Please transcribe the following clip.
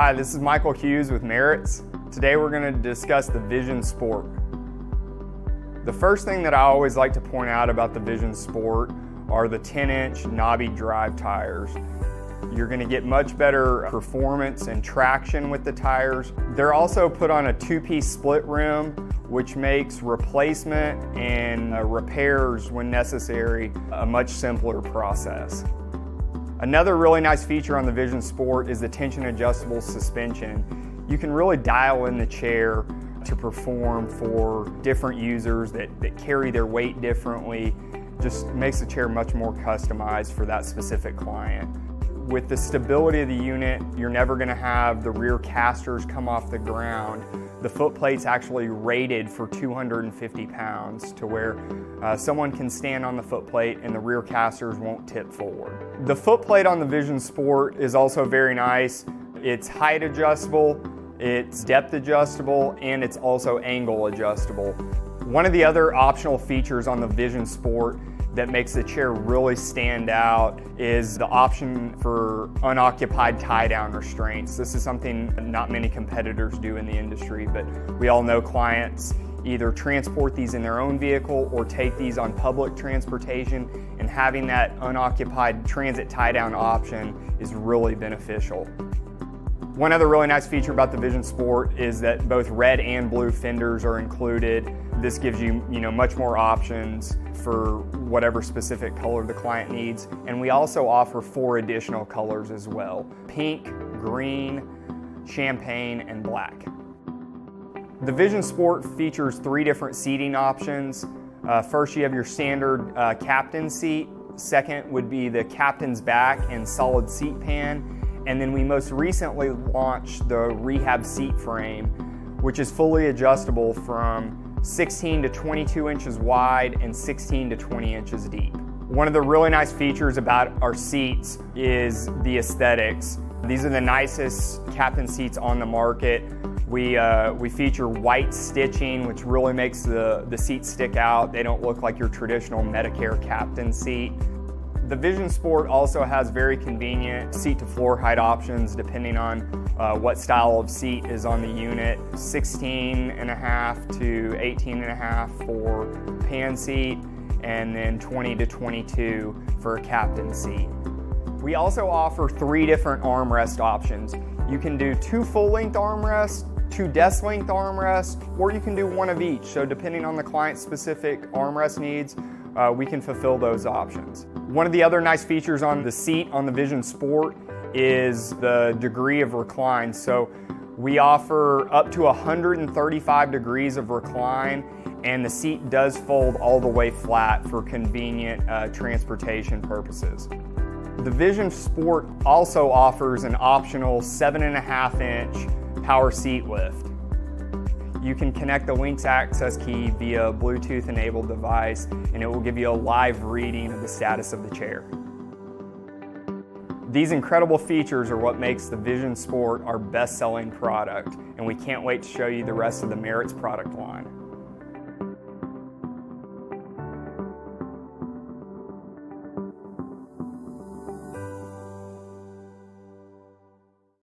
Hi, this is Michael Hughes with Merits. Today we're going to discuss the Vision Sport. The first thing that I always like to point out about the Vision Sport are the 10-inch knobby drive tires. You're going to get much better performance and traction with the tires. They're also put on a two-piece split rim, which makes replacement and repairs when necessary a much simpler process. Another really nice feature on the Vision Sport is the tension adjustable suspension. You can really dial in the chair to perform for different users that carry their weight differently. Just makes the chair much more customized for that specific client. With the stability of the unit, you're never going to have the rear casters come off the ground. The foot plate's actually rated for 250 pounds to where someone can stand on the foot plate and the rear casters won't tip forward. The foot plate on the Vision Sport is also very nice. It's height adjustable, it's depth adjustable, and it's also angle adjustable. One of the other optional features on the Vision Sport that makes the chair really stand out is the option for unoccupied tie-down restraints. This is something not many competitors do in the industry, but we all know clients either transport these in their own vehicle or take these on public transportation, and having that unoccupied transit tie-down option is really beneficial. One other really nice feature about the Vision Sport is that both red and blue fenders are included. This gives you much more options for whatever specific color the client needs. And we also offer 4 additional colors as well: pink, green, champagne, and black. The Vision Sport features 3 different seating options. First, you have your standard captain's seat. Second would be the captain's back and solid seat pan. And then we most recently launched the Rehab seat frame, which is fully adjustable from 16 to 22 inches wide and 16 to 20 inches deep. One of the really nice features about our seats is the aesthetics. These are the nicest captain seats on the market. We feature white stitching, which really makes the seats stick out. They don't look like your traditional Medicare captain seat. The Vision Sport also has very convenient seat-to-floor height options depending on what style of seat is on the unit. 16.5 to 18.5 for pan seat, and then 20 to 22 for a captain seat. We also offer 3 different armrest options. You can do 2 full-length armrests, 2 desk-length armrests, or you can do 1 of each. So depending on the client's specific armrest needs, we can fulfill those options. One of the other nice features on the seat on the Vision Sport is the degree of recline. So we offer up to 135 degrees of recline, and the seat does fold all the way flat for convenient transportation purposes. The Vision Sport also offers an optional 7.5-inch power seat lift. You can connect the Winx access key via a Bluetooth-enabled device, and it will give you a live reading of the status of the chair. These incredible features are what makes the Vision Sport our best-selling product, and we can't wait to show you the rest of the Merits product line.